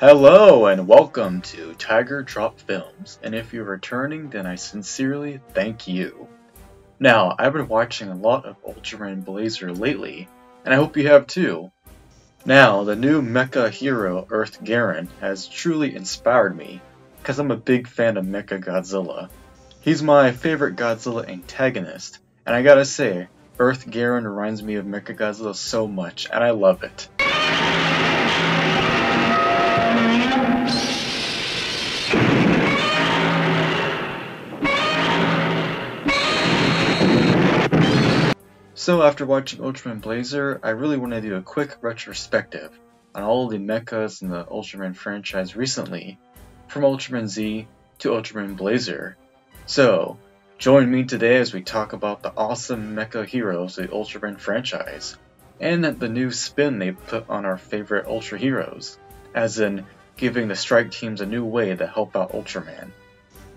Hello and welcome to Tiger Drop Films, and if you're returning then I sincerely thank you. Now, I've been watching a lot of Ultraman Blazer lately, and I hope you have too. Now, the new mecha hero Earth Garon has truly inspired me, because I'm a big fan of Mecha Godzilla. He's my favorite Godzilla antagonist, and I gotta say, Earth Garon reminds me of Mecha Godzilla so much, and I love it. So after watching Ultraman Blazer, I really want to do a quick retrospective on all of the mechas in the Ultraman franchise recently, from Ultraman Z to Ultraman Blazer. So join me today as we talk about the awesome mecha heroes of the Ultraman franchise, and the new spin they put on our favorite Ultra heroes, as in giving the strike teams a new way to help out Ultraman.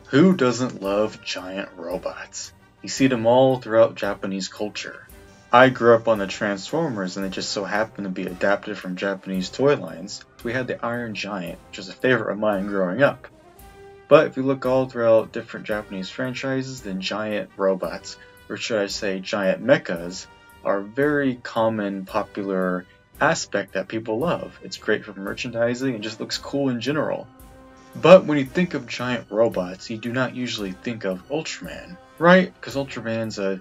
Who doesn't love giant robots? You see them all throughout Japanese culture. I grew up on the Transformers, and they just so happened to be adapted from Japanese toy lines. We had the Iron Giant, which was a favorite of mine growing up. But if you look all throughout different Japanese franchises, then giant robots, or should I say giant mechas, are a very common, popular aspect that people love. It's great for merchandising and just looks cool in general. But when you think of giant robots, you do not usually think of Ultraman, right? Because Ultraman's a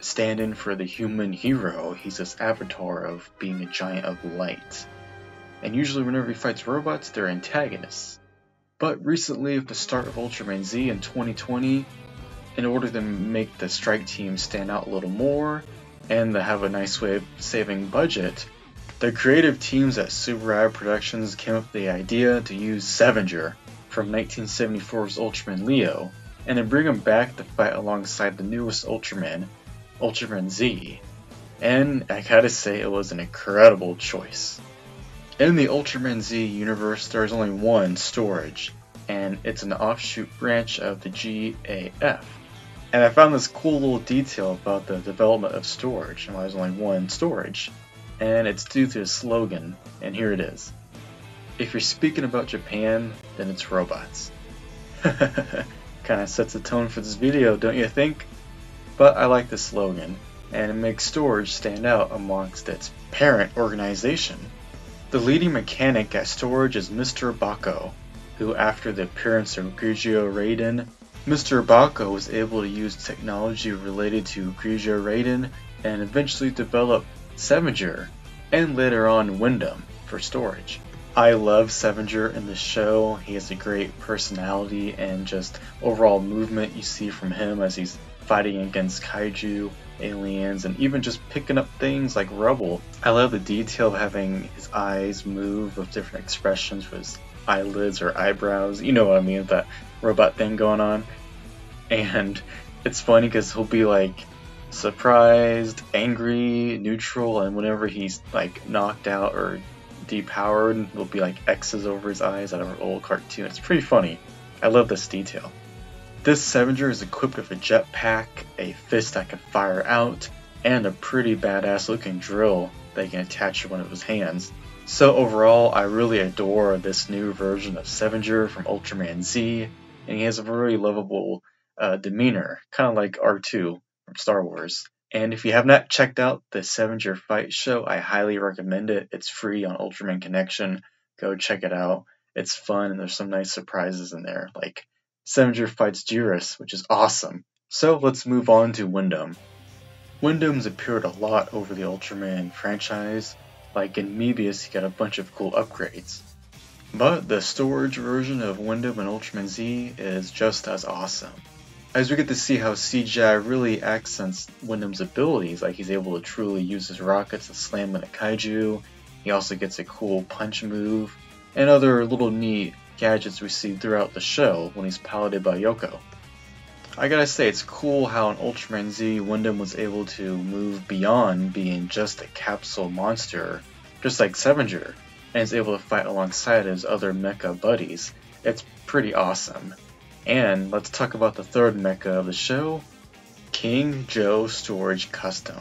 stand-in for the human hero. He's this avatar of being a giant of light, and usually whenever he fights robots, they're antagonists. But recently, with the start of Ultraman Z in 2020, in order to make the strike team stand out a little more and to have a nice way of saving budget, the creative teams at Tsuburaya Productions came up with the idea to use Sevenger from 1974's Ultraman Leo and to bring him back to fight alongside the newest Ultraman, Ultraman Z, and I gotta say it was an incredible choice. In the Ultraman Z universe, there is only one Storage, and it's an offshoot branch of the GAF. And I found this cool little detail about the development of Storage and why there's only one Storage, and it's due to a slogan, and here it is. If you're speaking about Japan, then it's robots. Kinda sets the tone for this video, don't you think? But I like the slogan, and it makes Storage stand out amongst its parent organization. The leading mechanic at Storage is Mr. Bako, who after the appearance of Grigio Raiden, Mr. Bako was able to use technology related to Grigio Raiden and eventually develop Sevenger, and later on Wyndham for Storage. I love Sevenger in the show. He has a great personality and just overall movement you see from him as he's fighting against kaiju, aliens, and even just picking up things like rubble. I love the detail of having his eyes move with different expressions for his eyelids or eyebrows, you know what I mean, that robot thing going on. And it's funny because he'll be like surprised, angry, neutral, and whenever he's like knocked out or depowered, there'll be like X's over his eyes out of an old cartoon. It's pretty funny. I love this detail. This Sevenger is equipped with a jetpack, a fist that can fire out, and a pretty badass looking drill that you can attach to one of his hands. So overall, I really adore this new version of Sevenger from Ultraman Z, and he has a very lovable demeanor, kind of like R2 from Star Wars. And if you have not checked out the Sevenger fight show, I highly recommend it. It's free on Ultraman Connection. Go check it out. It's fun, and there's some nice surprises in there, like Sevenger fights Jiris, which is awesome. So let's move on to Wyndham. Wyndham's appeared a lot over the Ultraman franchise. Like in Mebius, he got a bunch of cool upgrades. But the Storage version of Wyndham in Ultraman Z is just as awesome, as we get to see how CGI really accents Wyndham's abilities, like he's able to truly use his rockets to slam in a kaiju. He also gets a cool punch move, and other little neat gadgets we see throughout the show when he's piloted by Yoko. I gotta say, it's cool how in Ultraman Z, Wyndham was able to move beyond being just a capsule monster, just like Sevenger, and is able to fight alongside his other mecha buddies. It's pretty awesome. And let's talk about the third mecha of the show, King Joe Storage Custom,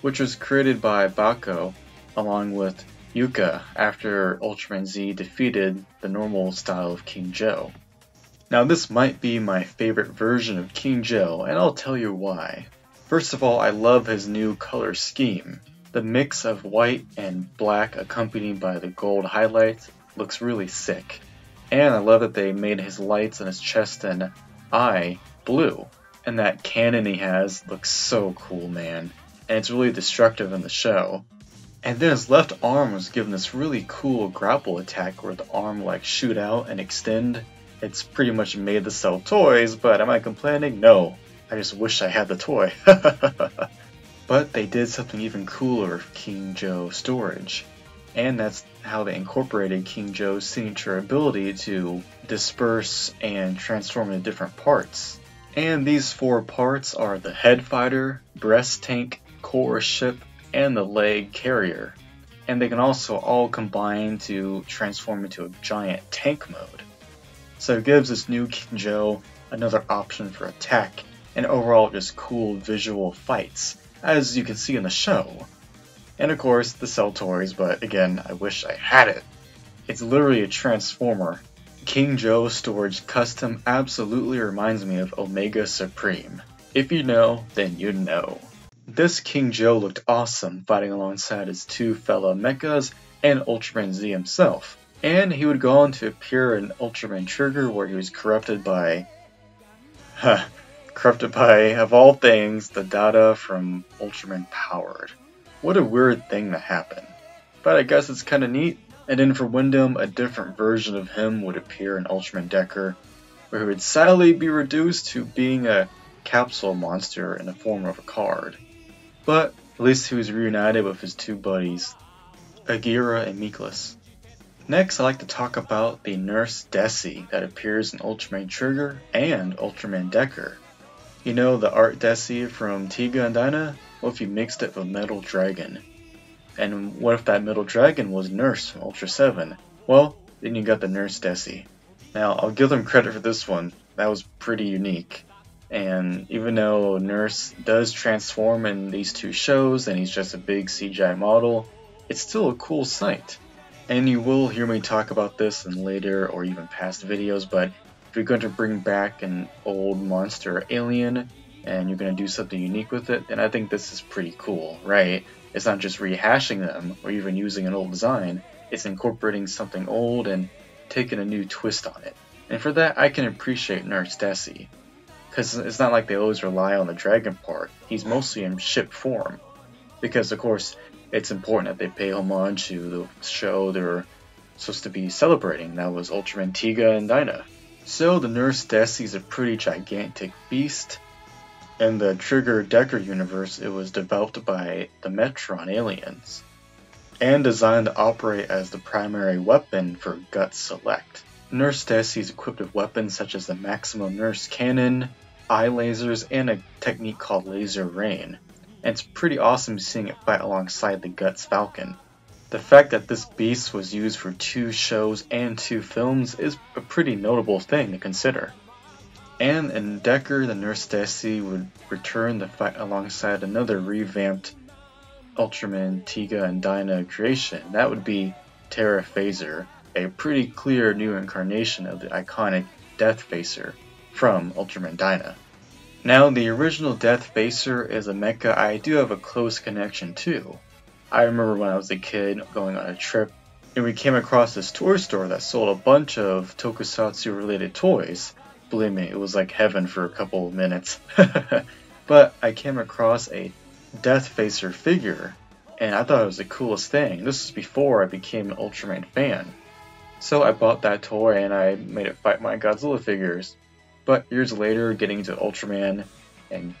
which was created by Bako along with Yuka after Ultraman Z defeated the normal style of King Joe. Now this might be my favorite version of King Joe, and I'll tell you why. First of all, I love his new color scheme. The mix of white and black accompanied by the gold highlights looks really sick. And I love that they made his lights on his chest and eye blue. And that cannon he has looks so cool, man. And it's really destructive in the show. And then his left arm was given this really cool grapple attack where the arm like shoot out and extend. It's pretty much made to sell toys, but am I complaining? No. I just wish I had the toy. But they did something even cooler with King Joe Storage. And that's how they incorporated King Joe's signature ability to disperse and transform into different parts. And these four parts are the head fighter, breast tank, core ship, and the leg carrier. And they can also all combine to transform into a giant tank mode. So it gives this new King Joe another option for attack, and overall just cool visual fights, as you can see in the show. And of course, the sell toys, but again, I wish I had it. It's literally a transformer. King Joe Storage Custom absolutely reminds me of Omega Supreme. If you know, then you know. This King Joe looked awesome, fighting alongside his two fellow mechas and Ultraman Z himself. And he would go on to appear in Ultraman Trigger, where he was corrupted by... corrupted by, of all things, the Data from Ultraman Powered. What a weird thing to happen. But I guess it's kinda neat. And then for Wyndham, a different version of him would appear in Ultraman Decker, where he would sadly be reduced to being a capsule monster in the form of a card. But at least he was reunited with his two buddies, Agira and Miklas. Next, I'd like to talk about the Nursedessei that appears in Ultraman Trigger and Ultraman Decker. You know, the Artdessei from Tiga and Dyna? What if you mixed it with Metal Dragon? And what if that Metal Dragon was Nurse from Ultra 7? Well, then you got the Nursedessei. Now, I'll give them credit for this one. That was pretty unique. And even though Nurse does transform in these two shows and he's just a big CGI model, it's still a cool sight. And you will hear me talk about this in later or even past videos, but if you're going to bring back an old monster or alien and you're going to do something unique with it, then I think this is pretty cool, right? It's not just rehashing them or even using an old design, it's incorporating something old and taking a new twist on it. And for that, I can appreciate Nursedessei, because it's not like they always rely on the dragon part, he's mostly in ship form, because of course, it's important that they pay homage to the show they're supposed to be celebrating, that was Ultraman Tiga and Dyna. So the Nursedessei is a pretty gigantic beast. In the Trigger Decker universe, it was developed by the Metron aliens, and designed to operate as the primary weapon for Gut Select. Nursedessei is equipped with weapons such as the Maximum Nurse Cannon, eye lasers, and a technique called Laser Rain. And it's pretty awesome seeing it fight alongside the Guts Falcon. The fact that this beast was used for two shows and two films is a pretty notable thing to consider. And in Decker, the Nursedessei would return to fight alongside another revamped Ultraman Tiga and Dyna creation. That would be Terraphaser, a pretty clear new incarnation of the iconic Deathfacer from Ultraman Dyna. Now, the original Deathfacer is a mecha I do have a close connection to. I remember when I was a kid going on a trip, and we came across this toy store that sold a bunch of tokusatsu-related toys. Believe me, it was like heaven for a couple of minutes. But I came across a Deathfacer figure, and I thought it was the coolest thing. This was before I became an Ultraman fan. So I bought that toy, and I made it fight my Godzilla figures. But years later, getting into Ultraman, and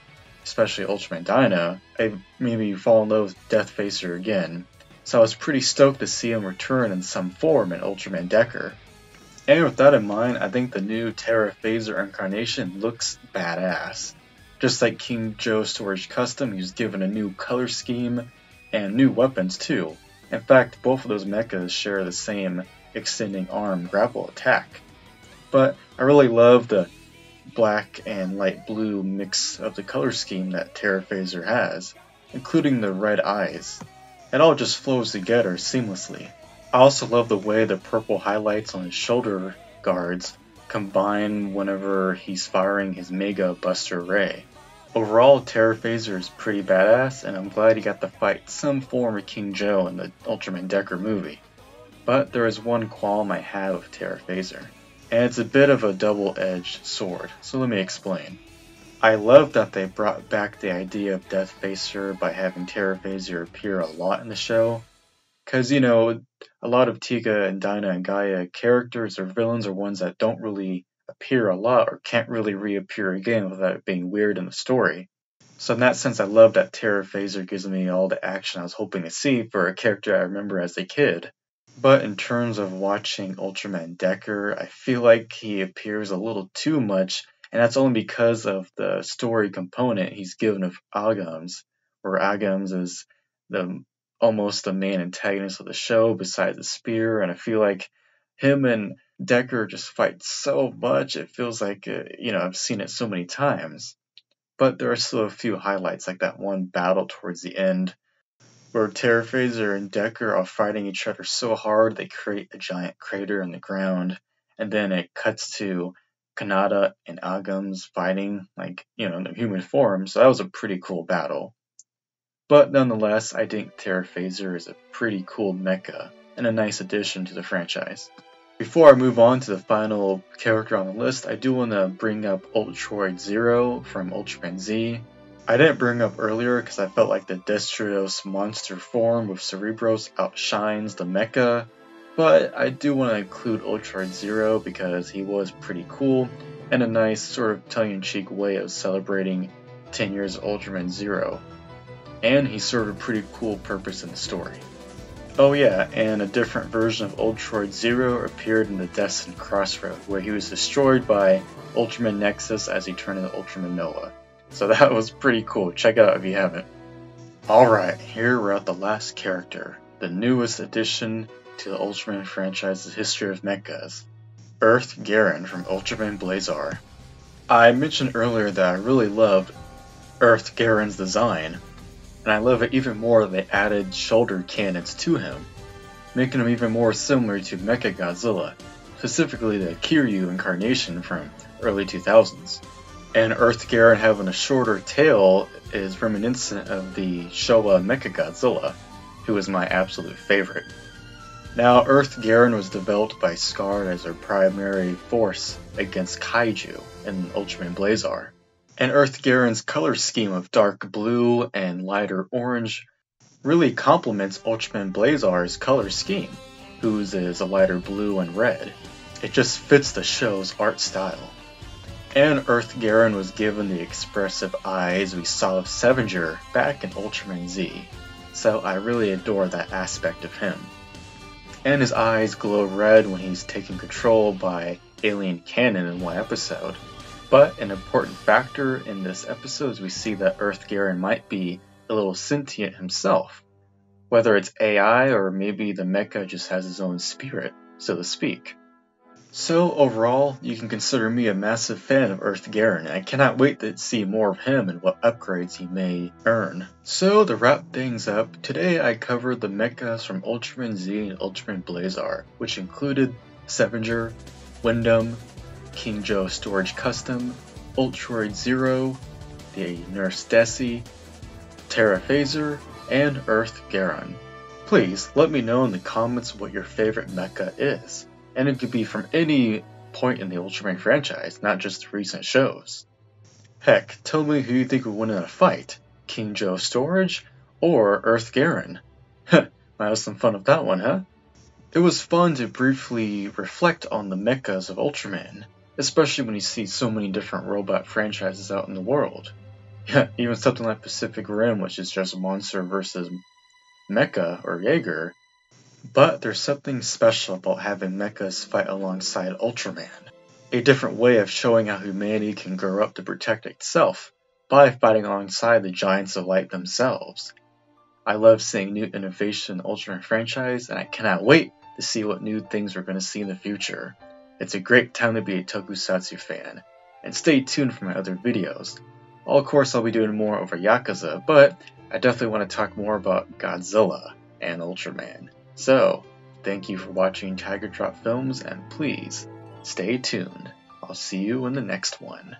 especially Ultraman Dyna, I maybe fall in love with Deathfacer again, so I was pretty stoked to see him return in some form in Ultraman Decker. And with that in mind, I think the new Terraphaser incarnation looks badass. Just like King Joe Storage Custom, he was given a new color scheme and new weapons too. In fact, both of those mechas share the same extending arm grapple attack. But I really love the black and light blue mix of the color scheme that Terraphaser has, including the red eyes. It all just flows together seamlessly. I also love the way the purple highlights on his shoulder guards combine whenever he's firing his Mega Buster Ray. Overall, Terraphaser is pretty badass, and I'm glad he got to fight some form of King Joe in the Ultraman Decker movie. But there is one qualm I have with Terraphaser, and it's a bit of a double-edged sword, so let me explain. I love that they brought back the idea of Deathfacer by having Terraphaser appear a lot in the show, because, you know, a lot of Tiga and Dyna and Gaia characters or villains are ones that don't really appear a lot or can't really reappear again without it being weird in the story. So in that sense, I love that Terraphaser gives me all the action I was hoping to see for a character I remember as a kid. But in terms of watching Ultraman Decker, I feel like he appears a little too much, and that's only because of the story component he's given of Agums, where Agums is almost the main antagonist of the show besides the spear, and I feel like him and Decker just fight so much, it feels like, you know, I've seen it so many times. But there are still a few highlights, like that one battle towards the end, where Terraphaser and Decker are fighting each other so hard they create a giant crater in the ground, and then it cuts to Kanata and Agums fighting, like, you know, in their human form, so that was a pretty cool battle. But nonetheless, I think Terraphaser is a pretty cool mecha, and a nice addition to the franchise. Before I move on to the final character on the list, I do want to bring up Ultroid Zero from Ultraman Z. I didn't bring up earlier because I felt like the Destrios monster form of Cerebros outshines the mecha, but I do want to include Ultroid Zero because he was pretty cool, and a nice sort of tongue-in-cheek way of celebrating 10 years of Ultraman Zero. And he served a pretty cool purpose in the story. Oh yeah, and a different version of Ultroid Zero appeared in the Destined Crossroad, where he was destroyed by Ultraman Nexus as he turned into Ultraman Noah. So that was pretty cool, check it out if you haven't. Alright, here we're at the last character, the newest addition to the Ultraman franchise's history of mechas, Earth Garon from Ultraman Blazer. I mentioned earlier that I really loved Earth Garon's design, and I love it even more that they added shoulder cannons to him, making him even more similar to Mecha Godzilla, specifically the Kiryu incarnation from early 2000s. And Earth Garon having a shorter tail is reminiscent of the Showa Mecha Godzilla, who is my absolute favorite. Now, Earth Garon was developed by Scarred as her primary force against Kaiju in Ultraman Blazer. And Earth Garon's color scheme of dark blue and lighter orange really complements Ultraman Blazer's color scheme, whose is a lighter blue and red. It just fits the show's art style. And Earth Garon was given the expressive eyes we saw of Sevenger back in Ultraman Z, so I really adore that aspect of him. And his eyes glow red when he's taken control by alien cannon in one episode. But an important factor in this episode is we see that Earth Garon might be a little sentient himself, whether it's AI or maybe the mecha just has his own spirit, so to speak. So overall, you can consider me a massive fan of Earth Garon, and I cannot wait to see more of him and what upgrades he may earn. So to wrap things up, today I covered the mechas from Ultraman Z and Ultraman Blazer, which included Sevenger, Wyndham, King Joe Storage Custom, Ultroid Zero, the Nursedessei, Terraphaser, and Earth Garon. Please let me know in the comments what your favorite mecha is, and it could be from any point in the Ultraman franchise, not just the recent shows. Heck, tell me who you think would win in a fight, King Joe Storage or Earth Garon? Heh, might have some fun with that one, huh? It was fun to briefly reflect on the mechas of Ultraman, especially when you see so many different robot franchises out in the world. Yeah, even something like Pacific Rim, which is just monster versus mecha or Jaeger. But there's something special about having mechas fight alongside Ultraman. A different way of showing how humanity can grow up to protect itself by fighting alongside the giants of light themselves. I love seeing new innovation in the Ultraman franchise, and I cannot wait to see what new things we're going to see in the future. It's a great time to be a tokusatsu fan, and stay tuned for my other videos. Of course, I'll be doing more over Yakuza, but I definitely want to talk more about Godzilla and Ultraman. So, thank you for watching Tiger Drop Films, and please stay tuned. I'll see you in the next one.